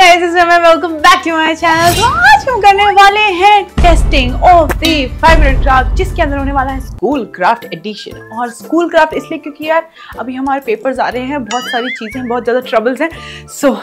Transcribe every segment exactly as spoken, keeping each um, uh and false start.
Guys इस समय welcome back to my channel. आज हम करने वाले हैं testing of the favourite craft, जिसके अंदर होने वाला है स्कूल क्राफ्ट एडिशन। और स्कूल क्राफ्ट इसलिए क्योंकि यार अभी हमारे पेपर्स आ रहे हैं, बहुत सारी चीजें, बहुत ज्यादा ट्रबल्स हैं, सो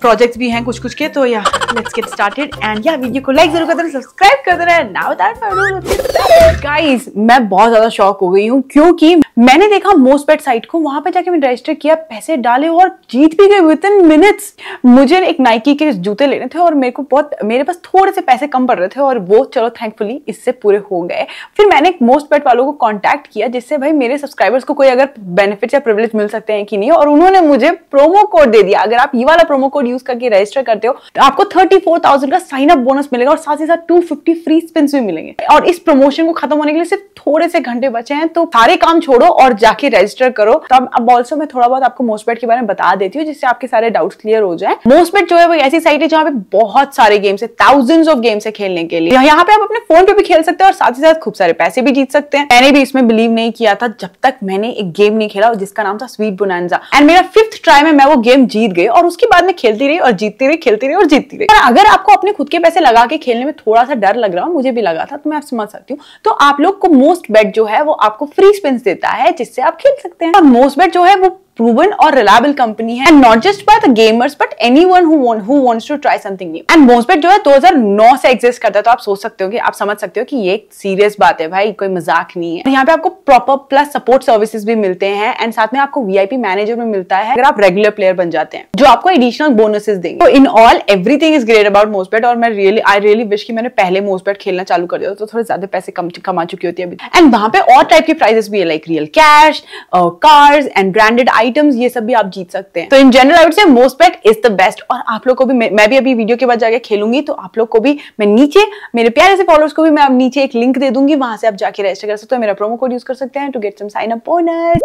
प्रोजेक्ट्स भी हैं कुछ कुछ के। तो या लेट्स गेट स्टार्टेड एंड या वीडियो को लाइक जरूर कर देना, सब्सक्राइब कर देना। गाइस मैं बहुत ज्यादा शॉक हो गई हूँ क्योंकि मैंने देखा मोस्टबेट साइट को, वहां पे जाके मैंने रजिस्टर किया, पैसे डाले और जीत भी गए विद इन मिनट्स। मुझे एक नाइकी के जूते लेने थे और मेरे को बहुत मेरे पास थोड़े से पैसे कम पड़ रहे थे और वो चलो थैंकफुली इससे पूरे हो गए। फिर मैंने मोस्टबेट वालों को कॉन्टैक्ट किया जिससे भाई मेरे सब्सक्राइबर्स को कोई अगर बेनिफिट या प्रिविलेज मिल सकते हैं कि नहीं, और उन्होंने मुझे प्रोमो कोड दे दिया। अगर आप ये वाला प्रोमो कोड यूज करके रजिस्टर करते हो तो आपको चौंतीस हज़ार का साइन अप बोनस मिलेगा और साथ ही साथ दो सौ पचास फ्री स्पिन्स भी मिलेंगे। और इस प्रमोशन को खत्म होने के लिए सिर्फ थोड़े से घंटे बचे हैं, तो सारे काम छोड़ो और जाके रजिस्टर करो। तो अब ऑल्सो मैं थोड़ा बहुत आपको मोस्टबेट के बारे में बता देती हूँ जिससे आपके सारे डाउट्स क्लियर हो जाए। मोस्टबेट जो है वो ऐसी साइट है जहाँ पे बहुत सारे गेम्स है, थाउजेंड्स ऑफ गेम्स है खेलने के लिए। यहाँ पे आप अपने फोन पे भी खेल सकते हैं और साथ ही साथ खूब सारे पैसे भी जीत सकते हैं। मैंने भी इसमें बिलीव नहीं किया था जब तक मैंने एक गेम नहीं खेला जिसका नाम था स्वीट बोनांजा, एंड मेरा फिफ्थ ट्राई में मैं वो गेम जीत गई और उसके बाद में खेलती रही और जीतती रही, खेलती रही और जीतती रही। अगर आपको अपने खुद के पैसे लगा के खेलने में थोड़ा सा डर लग रहा हो, मुझे भी लगा था, तो मैं आप समझ सकती हूँ। तो आप लोग को मोस्टबेट जो है वो आपको फ्री स्पिन्स देता है जिससे आप खेल सकते हैं। मोस्टबेट जो है वो प्रूवन और रिलायबल कंपनी है, and not just by the gamers but anyone who want who wants to try something new. And Mostbet जो है दो हज़ार नौ से एग्जिस्ट करता है, तो आप सोच सकते हो कि आप समझ सकते हो कि ये एक सीरियस बात है भाई, कोई मजाक नहीं है। यहाँ पे आपको प्रॉपर प्लस सपोर्ट सर्विसेज भी मिलते हैं एंड साथ में आपको वीआईपी मैनेजर भी मिलता है अगर आप रेगुलर प्लेयर बन जाते हैं, जो आपको एडिशनल बोनसेस देंगे। In all everything is great about Mostbet. और मैं रियली आई रियली विश कि मैंने पहले मोस्टबेट खेलना चालू कर दिया तो थोड़े ज्यादा पैसे कम कमा चुकी होती है अभी। एंड वहां पे और टाइप के प्राइजेस भी है, like real cash, cars and branded items, ये सब भी आप जीत सकते हैं। तो in general I would say Mostbet is the best. और आप लोग को भी मैं भी अभी वीडियो के बाद जाके खेलूंगी, तो आप लोग को भी मैं नीचे मेरे प्यारे से फॉलोअर्स को भी मैं अब नीचे एक लिंक दे दूंगी, वहां से आप जाके रजिस्टर कर सकते हो, मेरा प्रोमो कोड यूज कर सकते हैं to get some sign up bonus.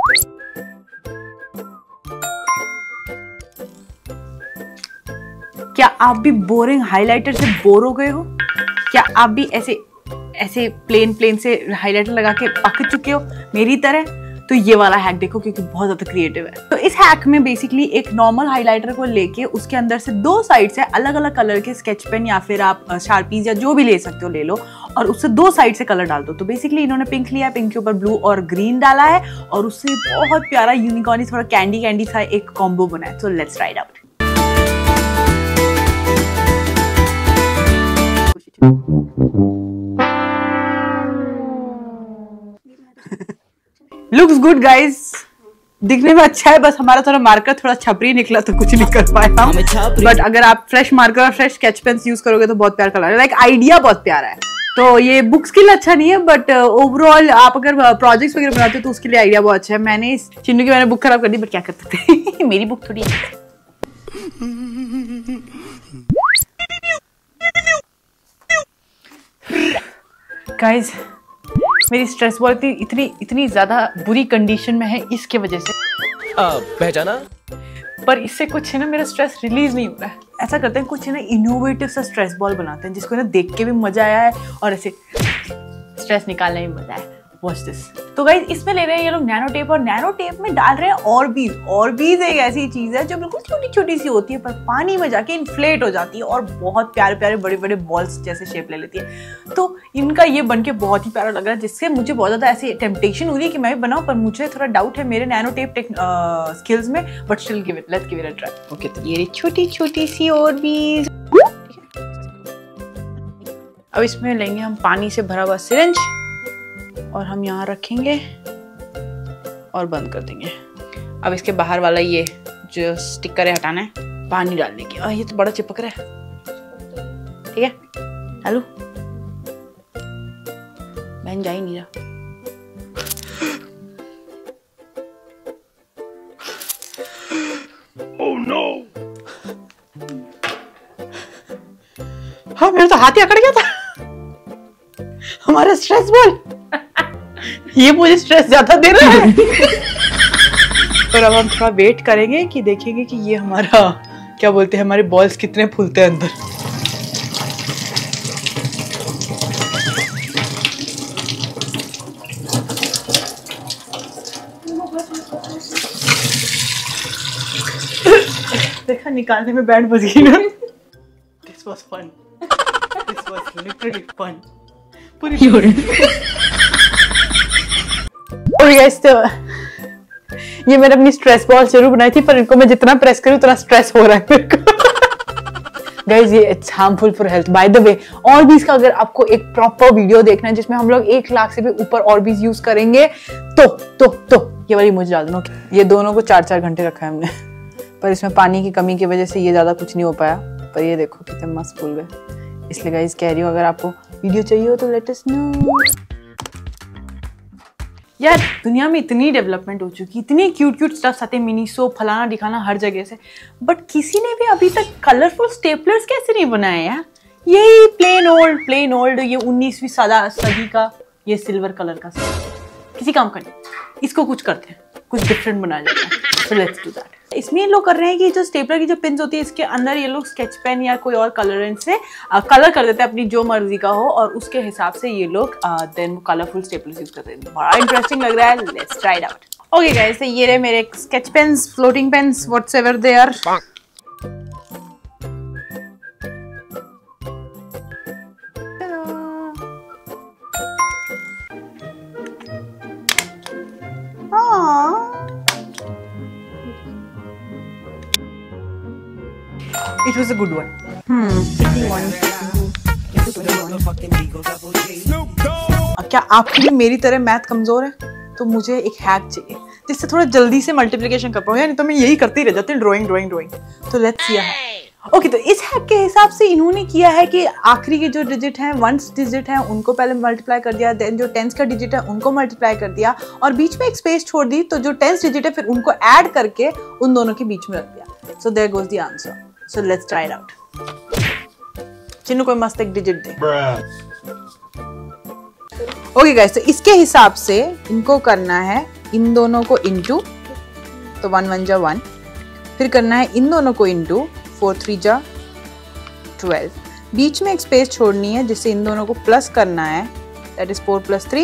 क्या आप भी बोरिंग हाईलाइटर से बोर हो गए हो? क्या आप भी ऐसे ऐसे प्लेन प्लेन से हाईलाइटर लगा के पक चुके हो मेरी तरह? तो ये वाला हैक देखो क्योंकि बहुत ज्यादा क्रिएटिव है। तो इस हैक में बेसिकली एक नॉर्मल हाइलाइटर को लेके उसके अंदर से दो साइड से अलग अलग कलर के स्केच पेन या फिर आप शार्पीज या जो भी ले सकते हो ले लो, और उससे दो साइड से कलर डाल दो। तो बेसिकली इन्होंने पिंक लिया, पिंक के ऊपर ब्लू और ग्रीन डाला है और उससे बहुत प्यारा यूनिकॉर्न थोड़ा कैंडी कैंडी सा एक कॉम्बो बना है। So let's try it out. Looks good guys, दिखने में अच्छा है, बस हमारा थोड़ा मार्कर थोड़ा छपरी निकला तो कुछ नहीं कर पाया। बट अगर आप फ्रेश मार्कर और फ्रेश स्केच पेन्स यूज करोगे तो बहुत प्यारा कलर है, लाइक आइडिया बहुत प्यारा है। तो ये बुक्स के लिए अच्छा नहीं है बट ओवरऑल uh, आप अगर प्रोजेक्ट्स वगैरह बनाते हो तो उसके लिए आइडिया बहुत अच्छा है। मैंने इस चिन्नू की मैंने बुक खराब कर दी बट क्या कर सकते हैं। मेरी बुक थोड़ी गाइज मेरी स्ट्रेस बॉल इतनी इतनी इतनी ज्यादा बुरी कंडीशन में है इसके वजह से पहचाना, पर इससे कुछ है ना मेरा स्ट्रेस रिलीज नहीं हो रहा है। ऐसा करते हैं कुछ है ना इनोवेटिव सा स्ट्रेस बॉल बनाते हैं जिसको ना देख के भी मजा आया है और ऐसे स्ट्रेस निकालने में मजा आया है। Watch this. तो गाइज इसमें ले रहे हैं ये लोग नैनो टेप और नैनो टेप में डाल रहे हैं और बीज। और बीज एक ऐसी चीज है जो बिल्कुल छोटी छोटी सी होती है पर पानी में जाके इन्फ्लेट हो जाती है और बहुत प्यारे प्यारे बड़े बड़े बॉल्स जैसे शेप ले लेती है। तो इनका ये बनके बहुत ही प्यारा लग रहा है जिससे मुझे बहुत ज्यादा ऐसी टेम्पटेशन हो रही है कि मैं भी बनाऊं, पर मुझे थोड़ा डाउट है मेरे नैनो टेप स्किल्स में, but still give it, let's give it a try. Okay तो ये छोटी छोटी सी और बीज। अब इसमें लेंगे हम पानी से भरा हुआ सिरिंज और हम यहाँ रखेंगे और बंद कर देंगे। अब इसके बाहर वाला ये जो स्टिकर है हटाना है, पानी डाल देंगे। और ये तो बड़ा चिपक रहा है, ठीक है आलू बहन जा ही नहीं रहा। oh, no. हाँ मेरा तो हाथ ही अकड़ गया था। हमारा स्ट्रेस बॉल ये मुझे स्ट्रेस ज्यादा दे रहा है। पर अब हम थोड़ा वेट करेंगे कि देखेंगे कि ये हमारा क्या बोलते हैं हमारे बॉल्स कितने फूलते हैं अंदर। था निकालने में बैंड बज गई ना। This was fun, this was literally fun पूरी। ओके गाइस, तो ये मैंने अपनी स्ट्रेस बॉल जरूर बनाई थी, पर इनको मैं जितना प्रेस करूं उतना स्ट्रेस हो रहा है मेरे को। गाइज ये it's harmful for health by the way. और भी इसका अगर आपको एक प्रॉपर वीडियो देखना है जिसमें हम लोग एक लाख से भी ऊपर और भी यूज करेंगे तो तो तो ये वाली मुझे डाल दो। ये दोनों को चार चार घंटे रखा है हमने, पर इसमें पानी की कमी की वजह से ये ज्यादा कुछ नहीं हो पाया, पर ये देखो कितने मस्त फूल गए। इसलिए गाइज कह रही हूँ अगर आपको वीडियो चाहिए हो तो लेट अस नो। यार दुनिया में इतनी डेवलपमेंट हो चुकी, इतनी क्यूट क्यूट स्टफ आते, मिनी सोप फलाना दिखाना हर जगह से, बट किसी ने भी अभी तक कलरफुल स्टेपलर्स कैसे नहीं बनाए यार। यही प्लेन ओल्ड प्लेन ओल्ड ये उन्नीसवीं सदी का ये सिल्वर कलर का स्टेपलर किसी काम का नहीं। इसको कुछ करते हैं, कुछ डिफरेंट बना लेते हैं, सो लेट्स डू दैट। इसमें ये लोग कर रहे हैं कि जो स्टेपलर की जो पिंस होती है इसके अंदर ये लोग स्केच पेन या कोई और कलरेंट से कलर कर देते हैं अपनी जो मर्जी का हो, और उसके हिसाब से ये लोग देन कलरफुल स्टेपलर यूज करते हैं। बड़ा इंटरेस्टिंग लग रहा है, let's try it out. Okay guys, ये रहे मेरे sketch pens, floating pens, whatever they are. It was a good one. Hmm. क्या आपके लिए मेरी तरह मैथ कमजोर है? तो मुझे एक हैक चाहिए जिससे थोड़ा जल्दी से मल्टीप्लिकेशन कर पाऊँ, नहीं तो मैं यही करते ही रह जाती हूँ, ड्राइंग ड्राइंग ड्राइंग। तो लेट्स सी ओके okay, तो इस हैक के हिसाब से इन्होंने किया है कि आखिरी के जो डिजिट हैं, वंस डिजिट हैं उनको पहले मल्टीप्लाई कर दिया, देन जो टेंस का डिजिट है उनको मल्टीप्लाई कर दिया, और बीच में एक स्पेस छोड़ दी, तो जो टेंस डिजिट है फिर उनको ऐड करके उन दोनों के बीच में रख दिया। So there goes the answer. So let's try it out. Chinnu कोई मस्त एक डिजिट दे। ओके गाइस, तो इसके हिसाब से इनको करना है इन दोनों को इनटू, तो वन वन जा वन, फिर करना है इन दोनों को इनटू फोर थ्री जा ट्वेल्व, बीच में एक स्पेस छोड़नी है जिससे इन दोनों को प्लस करना है, that is four plus three,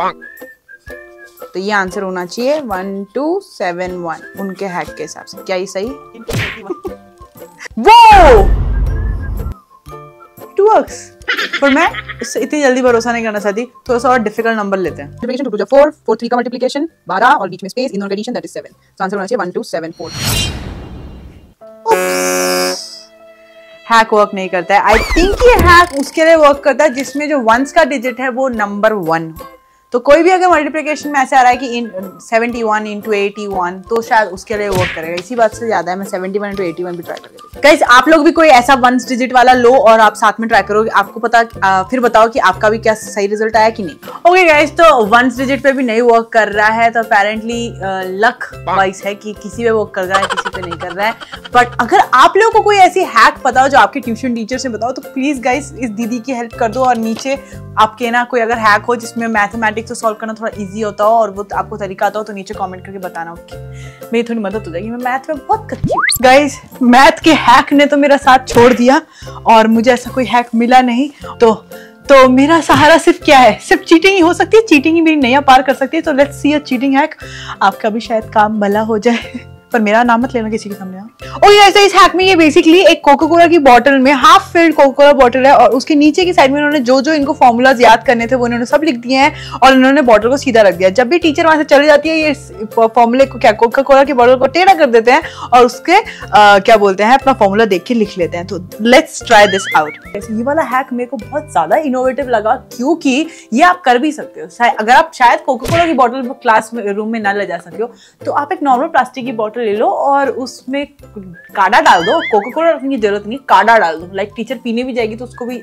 तो ये आंसर होना चाहिए वन टू सेवन वन उनके हैक के हिसाब से। क्या ये सही? वो इट वर्क्स, पर मैं इससे इतनी जल्दी भरोसा नहीं करना चाहती, थोड़ा सा और डिफिकल्ट नंबर लेते हैं। Multiplication two two four, four three का मल्टीप्लिकेशन बारह, और बीच में स्पेस, इन दोनों का एडिशन, दैट इज सेवन, तो आंसर होना चाहिए one two seven four. Hack work नहीं करता है। आई थिंक ये हैक उसके लिए वर्क करता है जिसमें जो वंस का डिजिट है वो नंबर वन हो, तो कोई भी अगर मल्टीप्लिकेशन में ऐसे आ रहा है कि इन seventy one into eighty one तो शायद उसके लिए वर्क करेगा। इसी बात से ज्यादा है मैं seventy one into eighty one भी ट्राई करूँगी। गाइस आप लोग भी कोई ऐसा वन डिजिट वाला लो और आप साथ में ट्राई करोगे, आपको पता आ, फिर बताओ कि आपका भी क्या सही रिजल्ट आया कि नहीं। ओके okay, गाइज, तो वन डिजिट पे भी नहीं वर्क कर रहा है, तो अपेरेंटली लक वाइज है कि किसी पे वर्क कर रहा है किसी पे नहीं कर रहा है। बट अगर आप लोगों को कोई ऐसी हैक पता हो जो आपके ट्यूशन टीचर से बताओ, तो प्लीज गाइज इस दीदी की हेल्प कर दो, और नीचे आपके ना कोई अगर हैक हो जिसमें मैथमेटिक्स तो सॉल्व करना थोड़ा इजी होता हो और वो आपको तरीका आता हो तो नीचे कमेंट करके बताना, ओके मेरी थोड़ी मदद हो जाएगी, मैं मैथ में बहुत कच्ची हूँ। गाइस मैथ के हैक ने तो मेरा साथ छोड़ दिया और मुझे ऐसा कोई हैक मिला नहीं, तो तो मेरा सहारा सिर्फ क्या है, सिर्फ चीटिंग ही हो सकती है, चीटिंग ही मेरी नैया पार कर सकती है। तो let's see a cheating hack, आपका भी शायद काम भला हो जाए, पर मेरा नाम मत लेना किसी के सामने। ओके गाइस, तो इस हैक में ये बेसिकली एक कोका कोला की बॉटल में, half filled Coca Cola bottle है और उसके नीचे की साइड में उन्होंने जो जो इनको फॉर्मूलाज याद करने थे वो उन्होंने सब लिख दिए हैं और उन्होंने बॉटल को सीधा रख दिया। जब भी टीचर वहां से चली जाती है ये फॉर्मूले को क्या कोका कोला की बॉटल को टेढ़ा कर देते हैं और उसके आ, क्या बोलते हैं अपना फॉर्मूला देख के लिख लेते हैं। तो लेट्स ट्राई दिस आउट। ये वाला हैक मेरे को बहुत ज्यादा इनोवेटिव लगा क्योंकि ये आप कर भी सकते हो। अगर आप शायद कोका कोला की बॉटल क्लास रूम में ना ले जा सके हो तो आप एक नॉर्मल प्लास्टिक की बॉटल ले लो और उसमें काढ़ा डाल दो, कोका कोला रखने की जरूरत नहीं, काढ़ा डाल दो, लाइक टीचर पीने भी जाएगी तो उसको भी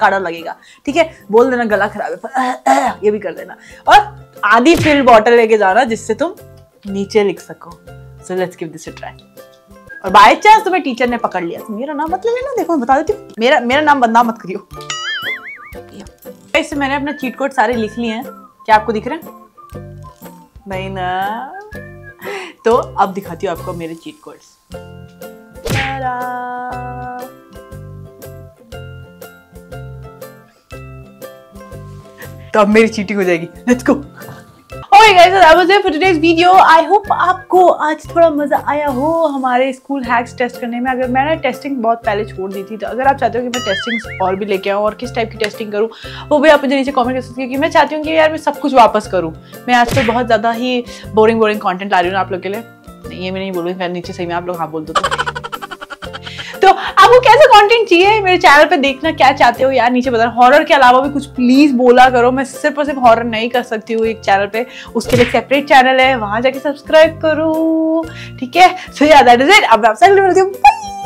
काढ़ा लगेगा, ठीक है, बोल देना गला खराब है, पर आ, आ, ये भी कर देना, और आधी फिल बॉटल लेके जाना जिससे तुम नीचे लिख सको। So let's give this a try. और बाय चांस तुम्हें टीचर ने पकड़ लिया तो मेरा नाम मत ले लेना, देखो मैं बता देती हूँ, मेरा मेरा नाम बदनाम मत करियो। मैंने अपना चीट कोड सारे लिख लिए हैं, क्या आपको दिख रहे हैं? नहीं ना, तो अब दिखाती हूँ आपको मेरे चीट कोड्स। तो अब मेरी चीटिंग हो जाएगी, let's go. Alright guys, so that was it for today's video. I hope आपको आज थोड़ा मजा आया हो हमारे स्कूल हैक्स टेस्ट करने में। अगर मैंने टेस्टिंग बहुत पहले छोड़ दी थी, तो अगर आप चाहते हो कि मैं टेस्टिंग्स और भी लेके आऊँ और किस टाइप की टेस्टिंग करूँ वो भी आप मुझे नीचे कमेंट कर सकते हो, क्योंकि मैं चाहती हूँ कि यार मैं सब कुछ वापस करूँ। मैं आजकल बहुत ज़्यादा ही बोरिंग बोरिंग कॉन्टेंट ला रही हूँ आप लोग के लिए। नहीं, ये मैं नहीं बोलूँगी, मैं नीचे सही में आप लोग हाँ बोल दो। तो आपको कैसा कंटेंट चाहिए मेरे चैनल पे, देखना क्या चाहते हो यार नीचे बताना। हॉरर के अलावा भी कुछ प्लीज बोला करो, मैं सिर्फ और सिर्फ हॉरर नहीं कर सकती हूँ एक चैनल पे, उसके लिए सेपरेट चैनल है, वहां जाके सब्सक्राइब करो। ठीक है, सो या दैट इज इट। अब मैं आपसे मिलती हूं।